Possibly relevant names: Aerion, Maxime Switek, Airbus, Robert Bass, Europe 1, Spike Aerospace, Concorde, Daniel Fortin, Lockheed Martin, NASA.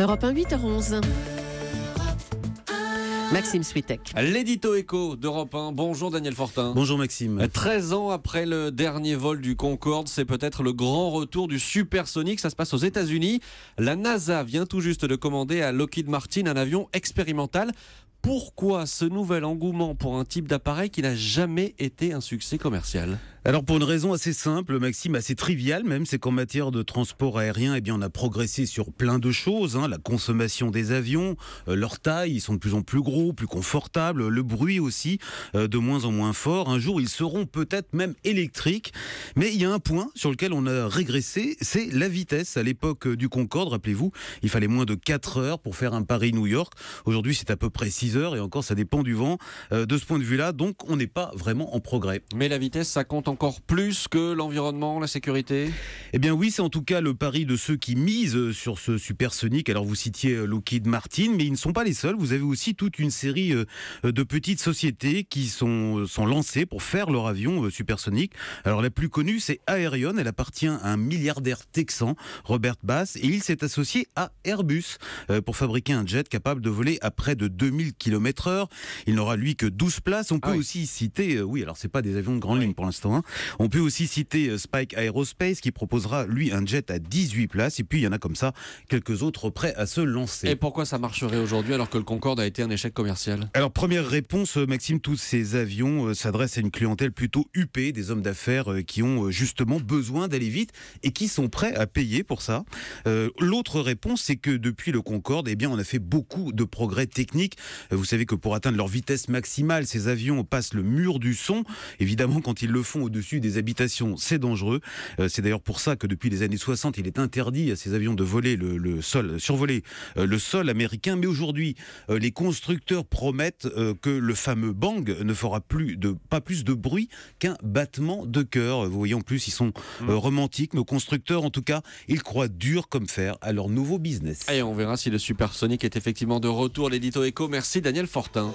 Europe 1, 8h11. Maxime Switek. L'édito éco d'Europe 1. Bonjour Daniel Fortin. Bonjour Maxime. 13 ans après le dernier vol du Concorde, c'est peut-être le grand retour du supersonique. Ça se passe aux États-Unis. La NASA vient tout juste de commander à Lockheed Martin un avion expérimental. Pourquoi ce nouvel engouement pour un type d'appareil qui n'a jamais été un succès commercial? Alors pour une raison assez simple, Maxime, assez triviale même, c'est qu'en matière de transport aérien, eh bien on a progressé sur plein de choses, hein, la consommation des avions, leur taille, ils sont de plus en plus gros, plus confortables, le bruit aussi, de moins en moins fort. Un jour, ils seront peut-être même électriques. Mais il y a un point sur lequel on a régressé, c'est la vitesse. À l'époque du Concorde, rappelez-vous, il fallait moins de 4 heures pour faire un Paris-New York. Aujourd'hui, c'est à peu près 6 heures et encore ça dépend du vent. De ce point de vue-là, donc on n'est pas vraiment en progrès. Mais la vitesse, ça compte encore plus que l'environnement, la sécurité? Eh bien oui, c'est en tout cas le pari de ceux qui misent sur ce supersonique. Alors vous citiez Lockheed Martin, mais ils ne sont pas les seuls. Vous avez aussi toute une série de petites sociétés qui sont lancées pour faire leur avion supersonique. Alors la plus connue, c'est Aerion. Elle appartient à un milliardaire texan, Robert Bass, et il s'est associé à Airbus pour fabriquer un jet capable de voler à près de 2000 km/h. Il n'aura lui que 12 places. On peut aussi citer, oui, alors c'est pas des avions de grande ligne pour l'instant, hein. On peut aussi citer Spike Aerospace qui proposera lui un jet à 18 places. Et puis il y en a comme ça quelques autres prêts à se lancer. Et pourquoi ça marcherait aujourd'hui alors que le Concorde a été un échec commercial? Alors première réponse, Maxime, tous ces avions s'adressent à une clientèle plutôt huppée, des hommes d'affaires qui ont justement besoin d'aller vite et qui sont prêts à payer pour ça. L'autre réponse, c'est que depuis le Concorde, eh bien, on a fait beaucoup de progrès techniques. Vous savez que pour atteindre leur vitesse maximale, ces avions passent le mur du son. Évidemment, quand ils le font au-dessus des habitations, c'est dangereux. C'est d'ailleurs pour ça que depuis les années 60, il est interdit à ces avions de voler survoler le sol américain. Mais aujourd'hui, les constructeurs promettent que le fameux bang ne fera pas plus de bruit qu'un battement de cœur. Vous voyez, en plus, ils sont romantiques. Nos constructeurs, en tout cas, ils croient dur comme fer à leur nouveau business. Et on verra si le supersonique est effectivement de retour. L'édito éco, merci Daniel Fortin.